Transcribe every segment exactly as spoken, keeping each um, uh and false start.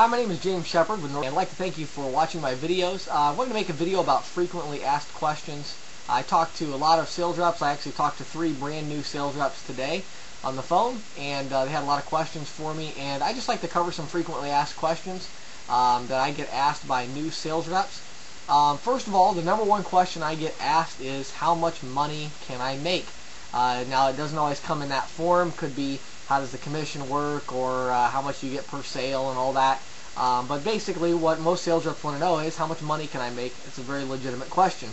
Hi, my name is James Shepherd with North, and I'd like to thank you for watching my videos. Uh, I wanted to make a video about frequently asked questions. I talked to a lot of sales reps. I actually talked to three brand new sales reps today on the phone, and uh, they had a lot of questions for me, and I just like to cover some frequently asked questions um, that I get asked by new sales reps. Um, first of all, the number one question I get asked is, how much money can I make? Uh, now, it doesn't always come in that form. Could be, how does the commission work, or uh, how much you get per sale and all that. Um, but basically what most sales reps want to know is, how much money can I make? It's a very legitimate question.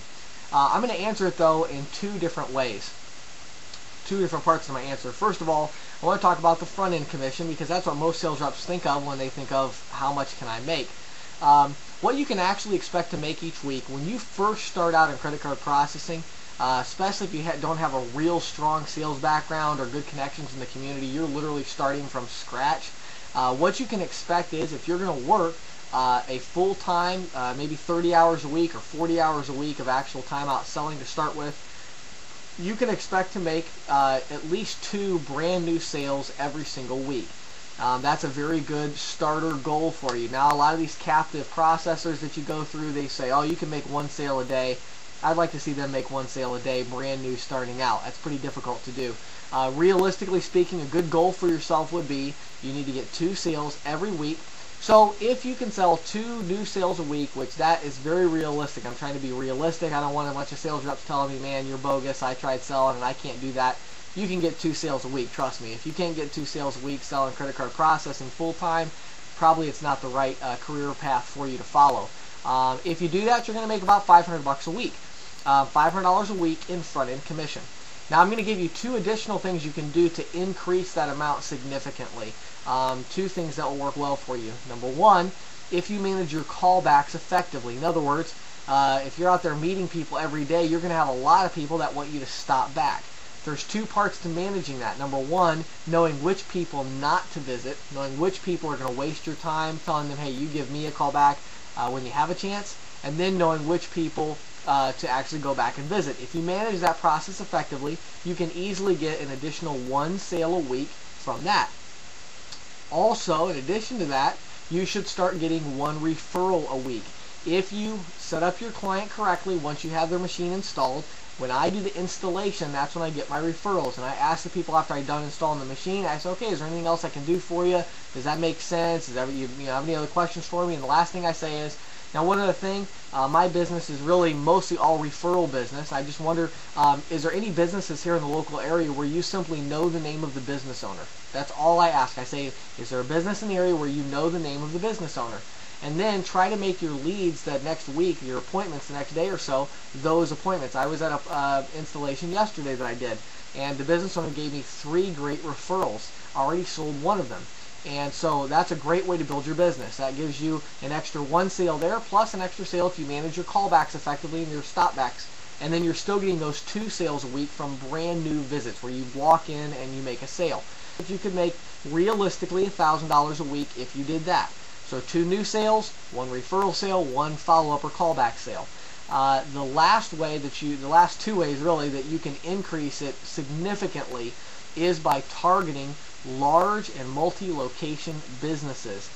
Uh, I'm going to answer it, though, in two different ways. Two different parts of my answer. First of all, I want to talk about the front-end commission, because that's what most sales reps think of when they think of how much can I make. Um, what you can actually expect to make each week when you first start out in credit card processing, Uh, especially if you ha don't have a real strong sales background or good connections in the community, you're literally starting from scratch. Uh, what you can expect is, if you're going to work uh, a full-time, uh, maybe thirty hours a week or forty hours a week of actual time out selling to start with, you can expect to make uh, at least two brand new sales every single week. Um, that's a very good starter goal for you. Now, a lot of these captive processors that you go through, they say, oh, you can make one sale a day. I'd like to see them make one sale a day, brand new, starting out. That's pretty difficult to do. Uh, realistically speaking, a good goal for yourself would be you need to get two sales every week. So if you can sell two new sales a week, which that is very realistic. I'm trying to be realistic. I don't want a bunch of sales reps telling me, man, you're bogus. I tried selling and I can't do that. You can get two sales a week. Trust me. If you can't get two sales a week selling credit card processing full-time, probably it's not the right uh, career path for you to follow. Um, if you do that, you're going to make about five hundred bucks a week, uh, five hundred dollars a week in front-end commission. Now, I'm going to give you two additional things you can do to increase that amount significantly, um, two things that will work well for you. Number one, if you manage your callbacks effectively. In other words, uh, if you're out there meeting people every day, you're going to have a lot of people that want you to stop back. There's two parts to managing that. Number one, knowing which people not to visit, knowing which people are going to waste your time, telling them, hey, you give me a call back Uh, when you have a chance, and then knowing which people uh, to actually go back and visit. If you manage that process effectively, you can easily get an additional one sale a week from that. Also, in addition to that, you should start getting one referral a week. If you set up your client correctly, once you have their machine installed, when I do the installation, that's when I get my referrals. And I ask the people after I'm done installing the machine, I say, okay, is there anything else I can do for you? Does that make sense? Is that, you, you know, have any other questions for me? And the last thing I say is, now one other thing, uh, my business is really mostly all referral business. I just wonder, um, is there any businesses here in the local area where you simply know the name of the business owner? That's all I ask. I say, is there a business in the area where you know the name of the business owner? And then try to make your leads that next week, your appointments the next day or so, those appointments. I was at an uh, installation yesterday that I did, and the business owner gave me three great referrals. I already sold one of them. And so that's a great way to build your business. That gives you an extra one sale there, plus an extra sale if you manage your callbacks effectively and your stopbacks. And then you're still getting those two sales a week from brand new visits where you walk in and you make a sale. But you could make realistically one thousand dollars a week if you did that. So two new sales, one referral sale, one follow-up or callback sale. Uh, the last way that you, the last two ways really that you can increase it significantly is by targeting large and multi-location businesses.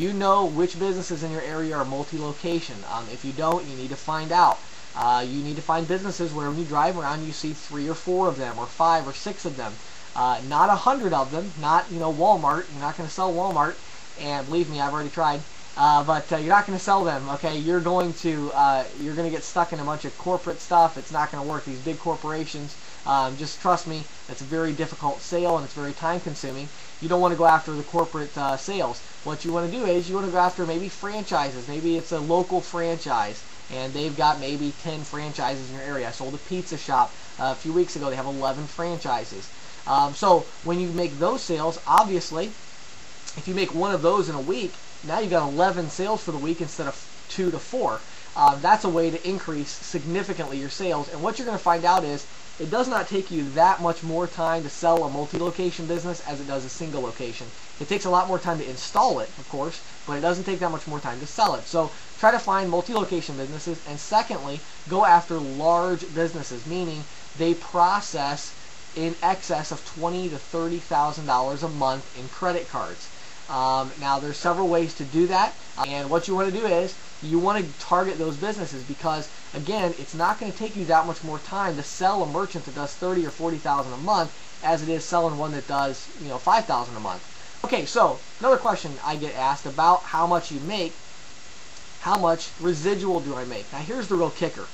You know which businesses in your area are multi-location. Um, if you don't, you need to find out. Uh, you need to find businesses where when you drive around you see three or four of them, or five or six of them. Uh, not a hundred of them, not, you know, Walmart. You're not going to sell Walmart. And believe me, I've already tried, uh, but uh, you're not going to sell them, okay? You're going to uh, you're going to get stuck in a bunch of corporate stuff. It's not going to work. These big corporations, um, just trust me, it's a very difficult sale and it's very time-consuming. You don't want to go after the corporate uh, sales. What you want to do is you want to go after maybe franchises. Maybe it's a local franchise, and they've got maybe ten franchises in your area. I sold a pizza shop uh, a few weeks ago. They have eleven franchises. Um, so when you make those sales, obviously, if you make one of those in a week, now you've got eleven sales for the week instead of two to four. Uh, that's a way to increase significantly your sales. And what you're going to find out is it does not take you that much more time to sell a multi-location business as it does a single location. It takes a lot more time to install it, of course, but it doesn't take that much more time to sell it. So try to find multi-location businesses. And secondly, go after large businesses, meaning they process in excess of twenty thousand to thirty thousand dollars a month in credit cards. Um, now there's several ways to do that, and what you want to do is you want to target those businesses, because again, it's not going to take you that much more time to sell a merchant that does thirty or forty thousand a month as it is selling one that does, you know, five thousand a month. Okay, so another question I get asked about how much you make, how much residual do I make? Now here's the real kicker.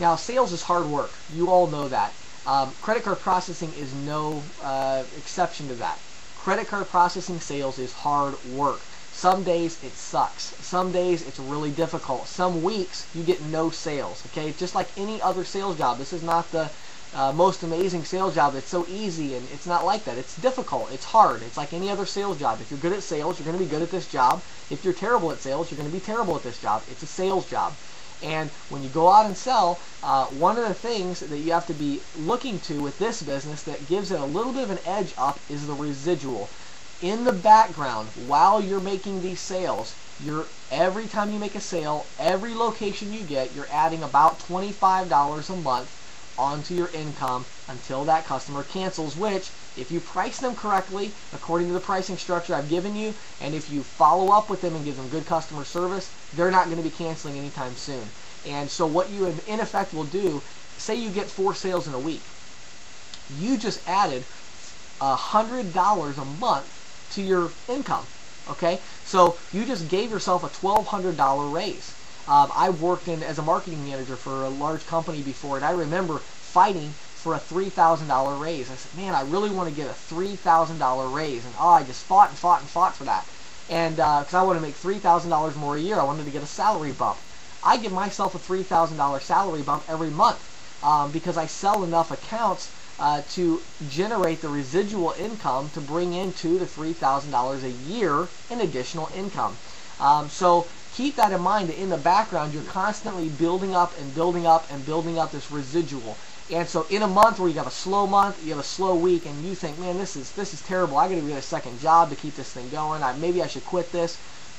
Now sales is hard work. You all know that. Um, credit card processing is no uh, exception to that. Credit card processing sales is hard work. Some days it sucks. Some days it's really difficult. Some weeks you get no sales. Okay, just like any other sales job. This is not the uh, most amazing sales job that's so easy, and it's not like that. It's difficult. It's hard. It's like any other sales job. If you're good at sales, you're going to be good at this job. If you're terrible at sales, you're going to be terrible at this job. It's a sales job. And when you go out and sell, uh, one of the things that you have to be looking to with this business that gives it a little bit of an edge up is the residual. In the background, while you're making these sales, you're every time you make a sale, every location you get, you're adding about twenty-five dollars a month onto your income until that customer cancels, which if you price them correctly according to the pricing structure I've given you, and if you follow up with them and give them good customer service, they're not going to be canceling anytime soon. And so what you in effect will do, say you get four sales in a week, you just added a hundred dollars a month to your income. Okay, so you just gave yourself a twelve hundred dollar raise. Um, I worked in as a marketing manager for a large company before, and I remember fighting for a three thousand dollar raise. I said, man, I really want to get a three thousand dollar raise. And oh, I just fought and fought and fought for that. And because uh, I wanted to make three thousand dollars more a year, I wanted to get a salary bump. I give myself a three thousand dollar salary bump every month um, because I sell enough accounts uh, to generate the residual income to bring in two to three thousand dollars a year in additional income. Um, so keep that in mind, that in the background you're constantly building up and building up and building up this residual. And so in a month where you have a slow month, you have a slow week, and you think, man, this is this is terrible. I got to get a second job to keep this thing going. I, maybe I should quit this.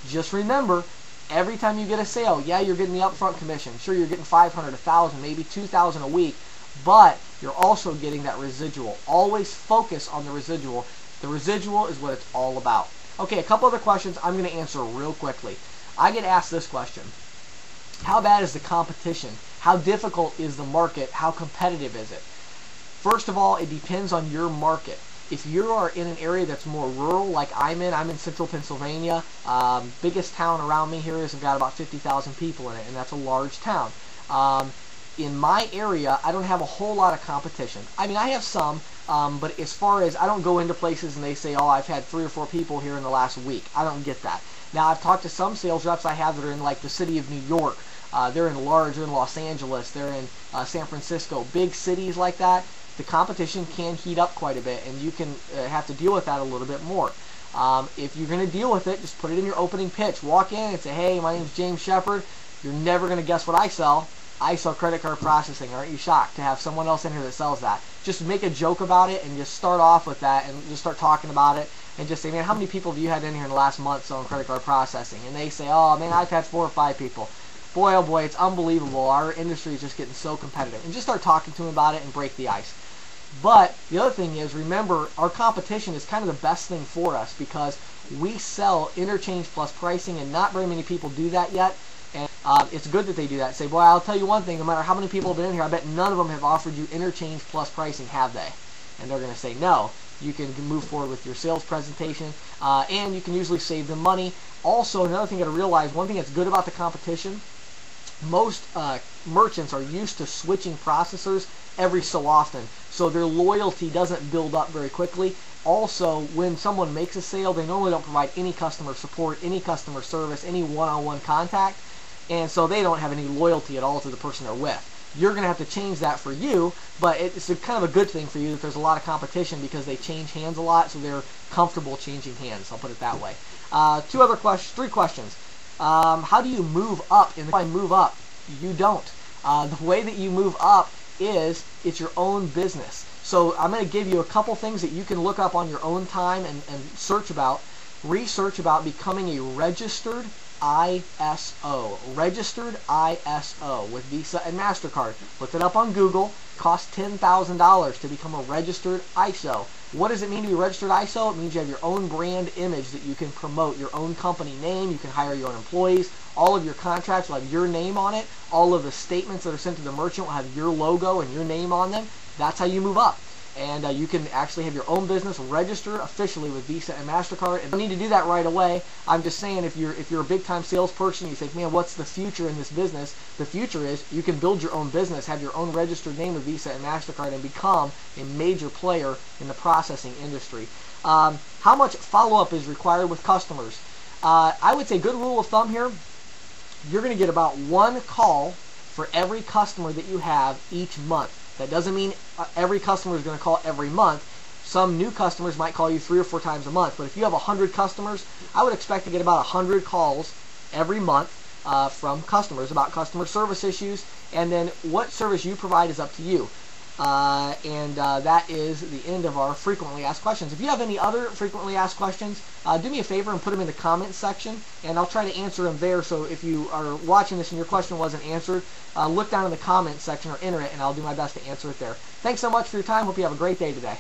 Just remember, every time you get a sale, yeah, you're getting the upfront commission. Sure, you're getting five hundred, one thousand, maybe two thousand a week, but you're also getting that residual. Always focus on the residual. The residual is what it's all about. Okay, a couple other questions I'm going to answer real quickly. I get asked this question: how bad is the competition? How difficult is the market? How competitive is it? First of all, it depends on your market. If you are in an area that's more rural, like I'm in, I'm in Central Pennsylvania. Um, biggest town around me here is I've got about fifty thousand people in it, and that's a large town. Um, in my area, I don't have a whole lot of competition. I mean, I have some, um, but as far as, I don't go into places and they say, oh, I've had three or four people here in the last week. I don't get that. Now, I've talked to some sales reps I have that are in like the city of New York. Uh, they're in large, they're in Los Angeles, they're in uh, San Francisco, big cities like that. The competition can heat up quite a bit, and you can uh, have to deal with that a little bit more. Um, if you're going to deal with it, just put it in your opening pitch. Walk in and say, hey, my name's James Shepherd. You're never going to guess what I sell. I sell credit card processing. Aren't you shocked to have someone else in here that sells that? Just make a joke about it and just start off with that and just start talking about it and just say, man, how many people have you had in here in the last month selling credit card processing? And they say, oh, man, I've had four or five people. Boy, oh boy, it's unbelievable. Our industry is just getting so competitive. And just start talking to them about it and break the ice. But the other thing is, remember, our competition is kind of the best thing for us because we sell interchange plus pricing, and not very many people do that yet. And uh, it's good that they do that. Say, boy, I'll tell you one thing, no matter how many people have been in here, I bet none of them have offered you interchange plus pricing, have they? And they're going to say no. You can move forward with your sales presentation, uh, and you can usually save them money. Also, another thing you got to realize, one thing that's good about the competition, most uh, merchants are used to switching processors every so often, so their loyalty doesn't build up very quickly. Also, when someone makes a sale, they normally don't provide any customer support, any customer service, any one-on-one contact, and so they don't have any loyalty at all to the person they're with. You're going to have to change that for you, but it's a kind of a good thing for you that there's a lot of competition because they change hands a lot, so they're comfortable changing hands. I'll put it that way. Uh, two other questions, three questions. Um, how do you move up? And if I move up, you don't. Uh, the way that you move up is it's your own business. So I'm going to give you a couple things that you can look up on your own time and, and search about, research about becoming a registered I S O. Registered I S O with Visa and MasterCard. Look it up on Google. Costs ten thousand dollars to become a registered I S O. What does it mean to be registered I S O? It means you have your own brand image that you can promote, your own company name, you can hire your own employees, all of your contracts will have your name on it, all of the statements that are sent to the merchant will have your logo and your name on them. That's how you move up. And uh, you can actually have your own business register officially with Visa and MasterCard. And you don't need to do that right away. I'm just saying if you're, if you're a big-time salesperson, you think, man, what's the future in this business? The future is you can build your own business, have your own registered name with Visa and MasterCard, and become a major player in the processing industry. Um, how much follow-up is required with customers? Uh, I would say good rule of thumb here, you're going to get about one call for every customer that you have each month. That doesn't mean every customer is going to call every month. Some new customers might call you three or four times a month. But if you have one hundred customers, I would expect to get about one hundred calls every month uh, from customers about customer service issues. And then what service you provide is up to you. Uh, and uh, that is the end of our frequently asked questions. If you have any other frequently asked questions, uh, do me a favor and put them in the comments section, and I'll try to answer them there. So if you are watching this and your question wasn't answered, uh, look down in the comments section or enter it, and I'll do my best to answer it there. Thanks so much for your time. Hope you have a great day today.